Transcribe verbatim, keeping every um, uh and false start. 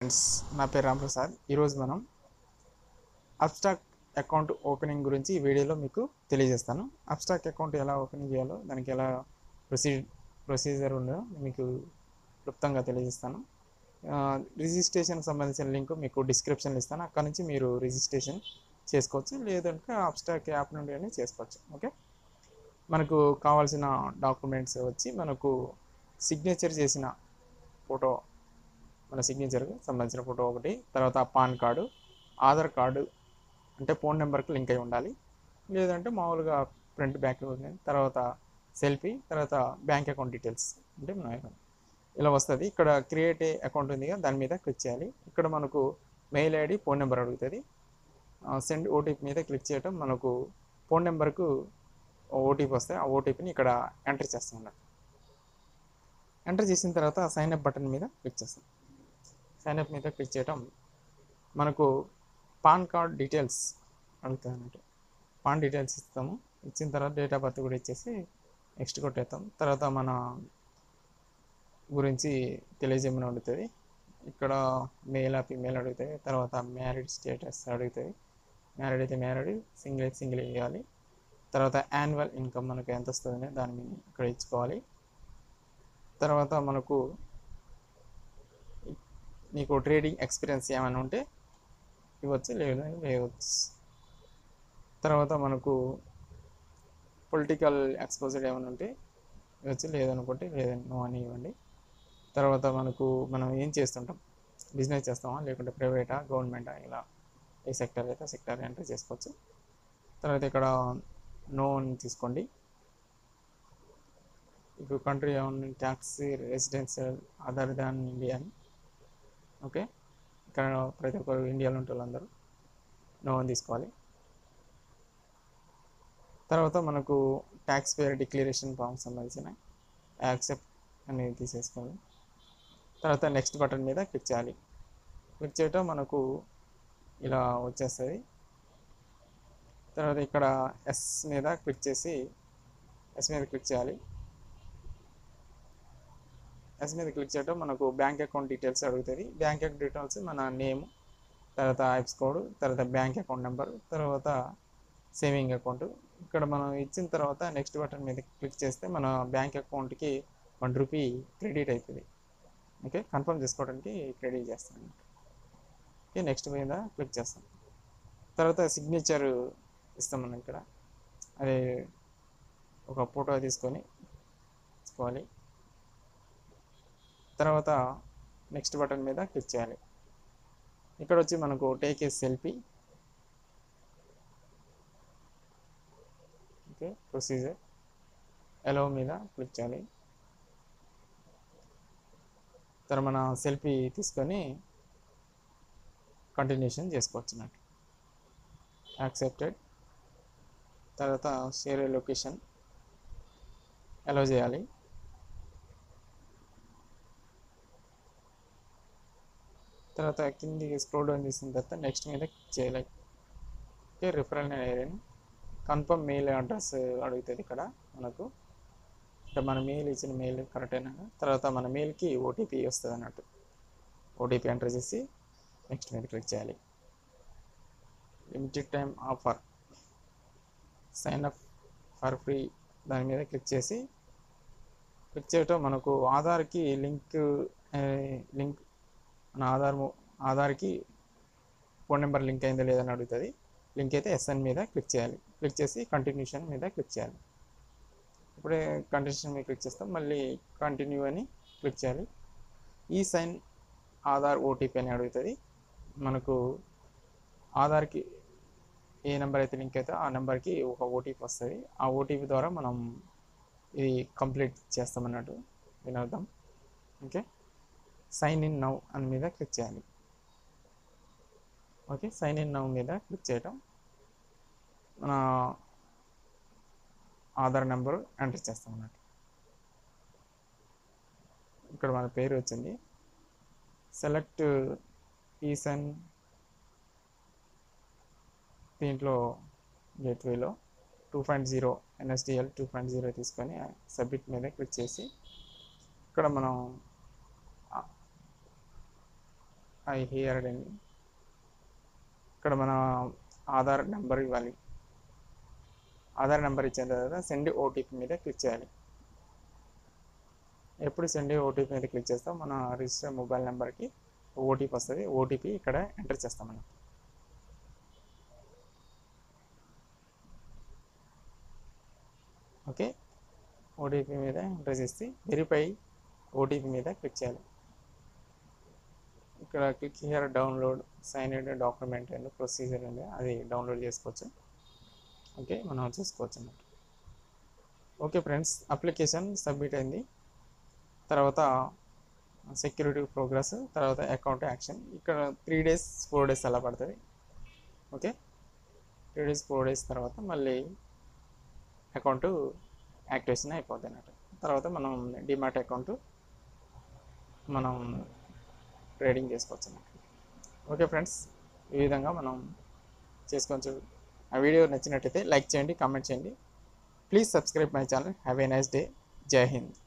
Friends ना पेर राम प्रसाद मन अब्स्टाक अकाउंट ओपनिंग गुरिंची वीडियो में अब्स्टाक अकाउंट एला ओपनिंग चेयालो दानिकी एला प्रोसीड प्रोसीजर उंदो मीकु क्लुप्तंगा तेलियजेस्तानु। रिजिस्ट्रेशन संबंधिंचिन लिंक मीकु डिस्क्रिप्शन इस्तानु, अक्कडि नुंचि मीरु रिजिस्ट्रेशन चेसुकोवच्चु लेदंटे अब्स्टाक याप नुंडि अनि चेसुकोवच्चु। ओके मनकु कावाल्सिन डाक्युमेंट्स वच्ची मनकु सिग्नेचर चेसिन फोटो मन सिग्नेचर की संबंधी फोटो तरह पान कार्ड आधार कार्ड अंटे फोन नंबर की लिंक अयि लेदंटे मामूलुगा प्रिंट बैक तरह सेल्फी तरह बैंक अकाउंट डीटेल्स अंटे मन इला वस्तुंदी। इक्कड क्रिएट अकाउंट उंदी कदा दानि मीद क्लिक चेयाली। इक्कड मनकु मेल आईडी फोन नंबर अडुगुतदी, सेंड ओटीपी मीद क्लिक चेयटम मनकु फोन नंबर कु ओटीपी वस्ते आ ओटीपी नि इक्कड एंटर चेस्ताम। एंटर चेसिन तरह साइन अप बटन मीद क्लिक चेस्ताम। साइन अप मीद क्लिक चेयटम मनकु पान कार्ड डीटेल्स अडुगुतारन्नमाट। पान डीटेल्स इस्तामु, इच्चिन तर्वात डेट आफ बर्त कूडा इच्चेसी नेक्स्ट कोट्टेस्ताम। तर्वात मन गुरिंची तेलियजेयमनि अडुगुतदी, इक्कड मेल फीमेल अडुगुतदी, तर्वात म्यारिड स्टेटस अडुगुतदी, म्यारिड अयिते म्यारिड सिंगिल अयिते सिंगिल इव्వాలి। तर्वात యాన్యువల్ ఇన్కమ్ మనకు ఎంత వస్తుందనే దాన్ని ఇక్కడ ఇచ్చుకోవాలి। तर्वात मनकु नीक ट्रेडिंग एक्सपीरियंस एमना उंटे इवच्चु लेवच्चु। तर्वात मनकु पॉलिटिकल एक्सपोजर एमना उंटे इवच्चु लेदनुकोंटे नो अनि इव्वंडि। तर्वात मनकु मनं एं चेस्तुंटाम, बिजिनेस चेस्तामा लेकुंटे प्రైవేటా गवर्नमेंटा इला ए सेक्टर अयिते सेक्टर एंटर चेसुकोवच्चु। तर्वात इक्कड नो अनि तीसुकोंडि। इप्पुडु country of tax residential other than India. Okay ఇక్కడ ప్రతి ఒక్కరు ఇండియాలో ఉంటారు అందరూ నో అని తీసుకోవాలి। తర్వాత మనకు ట్యాక్స్ పేర్ డిక్లరేషన్ ఫామ్ సంబంధించిన యాక్సెప్ట్ అనేది తీసేసుకోవాలి। తర్వాత నెక్స్ట్ బటన్ మీద క్లిక్ చేయాలి। క్లిక్ చేయటం మనకు ఇలా వచ్చేస్తుంది। తర్వాత ఇక్కడ ఎస్ మీద క్లిక్ చేసి ఎస్ మీద క్లిక్ చేయాలి। एस मीद क्लिक चेयटम मनकु बैंक अकाउंट डीटेल्स अडुगुतदी। बैंक अकाउंट डीटेल्स मन नेम तर्वात ऐप्स कोड तर्वात बैंक अकाउंट नंबर तर्वात सेविंग अकाउंट। इक्कड मनं इच्चिन तर्वात नेक्स्ट बटन मीद क्लिक चेस्ते मन बैंक अकाउंट की वन रूपी क्रेडिट अयिपोयिंदी। ओके कंफर्म चेसुकोवडानिकी क्रेडिट चेस्तानु। ओके नेक्स्ट मीद क्लिक चेस्तां। तर्वात सिग्नेचर इस्तां मनं इक्कड अदे ओक फोटो तीसुकोनि इच्चुकोवाली। తర్వాత నెక్స్ట్ బటన్ మీద క్లిక్ చేయాలి। ఇక్కడ వచ్చి మనకు take a selfie, okay procedure allow మీద క్లిక్ చేయాలి। తర్వాత మన సెల్ఫీ తీసుకొని కంటిన్యూషన్ చేసుకోవచ్చునట్టు యాక్సెప్టెడ్। తర్వాత షేర్ ఏ లొకేషన్ అలో చేయాలి। తర్వాత కిందికి స్క్రోల్ డౌన్ చేసిన తర్వాత నెక్స్ట్ మీద క్లిక్ చేయాలి। ఓకే రిఫరల్ నేను ఏరేను కన్ఫర్మ్ మెయిల్ అడ్రస్ అడుగుతుంది ఇక్కడ మనకు। అంటే మన మెయిల్ ఇచ్చిన మెయిల్ కరెక్టేనా, తర్వాత మన మెయిల్కి ఓటీపీ వస్తుంది అన్నట్టు। ఓటీపీ ఎంటర్ చేసి నెక్స్ట్ మీద క్లిక్ చేయాలి। Limited time offer sign up for free దాని మీద క్లిక్ చేసి క్లిక్ చేయటం మనకు ఆధార్కి లింక్ లింక్ నా ఆధార్ ఆధార్కి ఫోన్ నెంబర్ లింక్ అయిందో లేదని అడుగుతుంది। లింక్ అయితే ఎస్ఎన్ మీద క్లిక్ చేయాలి। క్లిక్ చేసి కంటిన్యూషన్ మీద క్లిక్ చేయాలి। ఇప్పుడే కంటిన్యూషన్ మీద క్లిక్ చేస్తాం, మళ్ళీ కంటిన్యూ అని క్లిక్ చేయాలి। ఈ సైన్ ఆధార్ ఓటీపీ అని అడుగుతుంది మనకు। ఆధార్కి ఏ నెంబర్ అయితే లింక్ అయితే ఆ నెంబర్కి ఒక ఓటీపీ వస్తుంది। ఆ ఓటీపీ ద్వారా మనం ఇది కంప్లీట్ చేస్తామన్నట్టు దీని అర్థం। ఓకే సైన్ ఇన్ నౌ అని మీద క్లిక్ చేయాలి। ఓకే సైన్ ఇన్ నౌ మీద క్లిక్ చేయటం మన ఆధార్ నెంబరు ఎంటర్ చేస్తాం అన్నట్టు। ఇక్కడ మన పేరు వచ్చింది, సెలెక్ట్ ఈసన్ దీంట్లో గేట్వేలో two point zero NSDL two point zero తీసుకొని సబ్మిట్ మీద క్లిక్ చేసి ఇక్కడ మనం ఐ హియర్ అండి. ఇక్కడ మన ఆధార్ నెంబర్ ఇవ్వాలి. ఆధార్ నెంబర్ ఇచ్చిన తర్వాత సెండ్ ఓటీపీ మీద క్లిక్ చేయాలి. ఎప్పుడు సెండ్ ఓటీపీ మీద క్లిక్ చేస్తాం మన రిజిస్టర్ మొబైల్ నెంబర్కి ఓటీపీ వస్తుంది. ఓటీపీ ఇక్కడ ఎంటర్ చేస్తాం మనం. ఓకే, ఓటీపీ మీద ఎంటర్ చేసి వెరిఫై ఓటీపీ మీద క్లిక్ చేయాలి. ఇక్కడ click here download sign in document and procedure ఉంది, అది డౌన్లోడ్ చేసుకోవచ్చు. ఓకే, మనం చేసుకోవచ్చు అన్నమాట. ఓకే ఫ్రెండ్స్, అప్లికేషన్ సబ్మిట్ అయింది. తర్వాత సెక్యూరిటీ ప్రోగ్రెస్, తర్వాత అకౌంట్ యాక్షన్. ఇక్కడ త్రీ డేస్ ఫోర్ డేస్ అలా పడుతుంది. Okay, three days four days తర్వాత మళ్ళీ అకౌంటు యాక్టివేషన్ అయిపోతుంది అన్నట్టు. తర్వాత మనం డిమాట్ అకౌంట్ మనం ట్రేడింగ్ చేసుకోవచ్చు అన్నట్టు. ఓకే ఫ్రెండ్స్, ఈ విధంగా మనం చేసుకోవచ్చు. ఆ వీడియో నచ్చినట్టయితే లైక్ చేయండి, కామెంట్ చేయండి. Please subscribe my channel. Have a nice day. జై హింద్.